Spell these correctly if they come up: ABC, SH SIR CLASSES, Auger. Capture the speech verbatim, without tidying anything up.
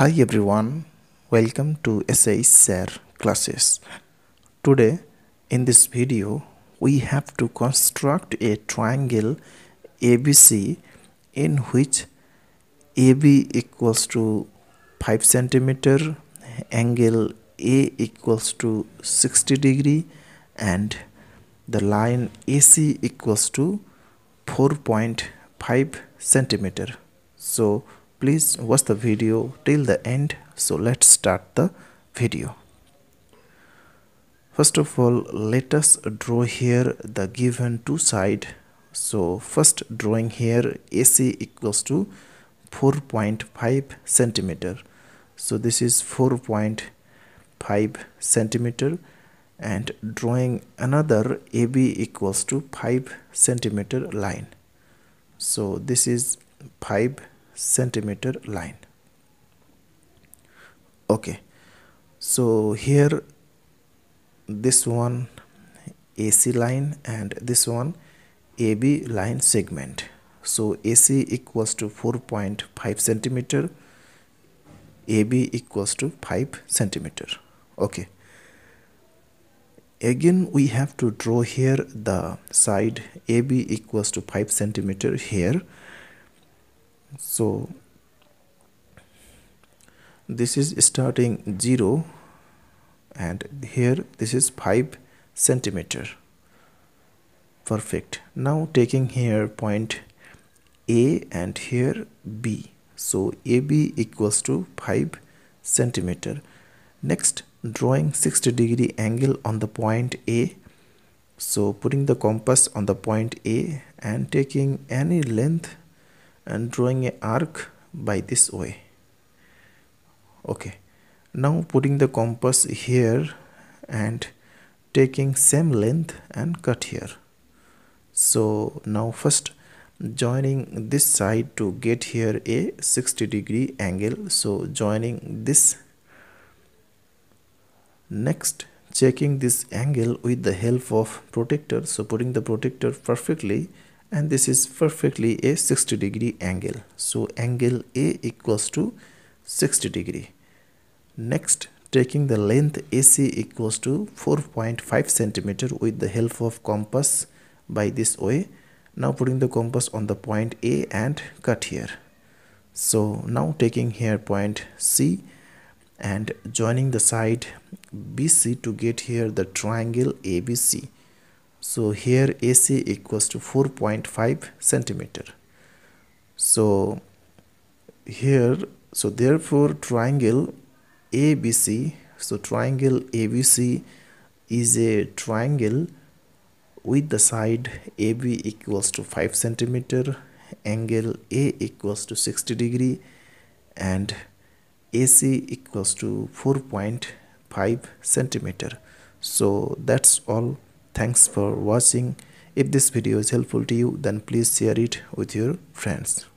Hi everyone, welcome to S H SIR classes. Today in this video we have to construct a triangle A B C in which A B equals to five centimeters, angle A equals to sixty degrees and the line A C equals to four point five centimeters. So please watch the video till the end. So let's start the video. First of all, let us draw here the given two sides. So first drawing here A C equals to four point five centimeters. So this is four point five centimeters, and drawing another A B equals to five centimeter line. So this is five centimeter line. Okay, so here this one A C line and this one A B line segment. So A C equals to four point five centimeter, A B equals to five centimeter. Okay, again we have to draw here the side A B equals to five centimeter here. So this is starting zero and here this is five centimeter. Perfect. Now taking here point A and here B. So A B equals to five centimeter. Next drawing sixty degree angle on the point A. So putting the compass on the point A and taking any length and drawing an arc by this way. Okay, now putting the compass here and taking same length and cut here. So now first joining this side to get here a sixty degree angle. So joining this, next checking this angle with the help of protractor. So putting the protractor perfectly, and this is perfectly a sixty degree angle. So angle A equals to sixty degree. Next taking the length A C equals to four point five centimeter with the help of compass by this way. Now putting the compass on the point A and cut here. So now taking here point C and joining the side B C to get here the triangle A B C. So here A C equals to four point five centimeter. So here, so therefore triangle A B C, so triangle A B C is a triangle with the side A B equals to five centimeter, angle A equals to sixty degree and A C equals to four point five centimeter. So that's all. Thanks for watching. If this video is helpful to you, then please share it with your friends.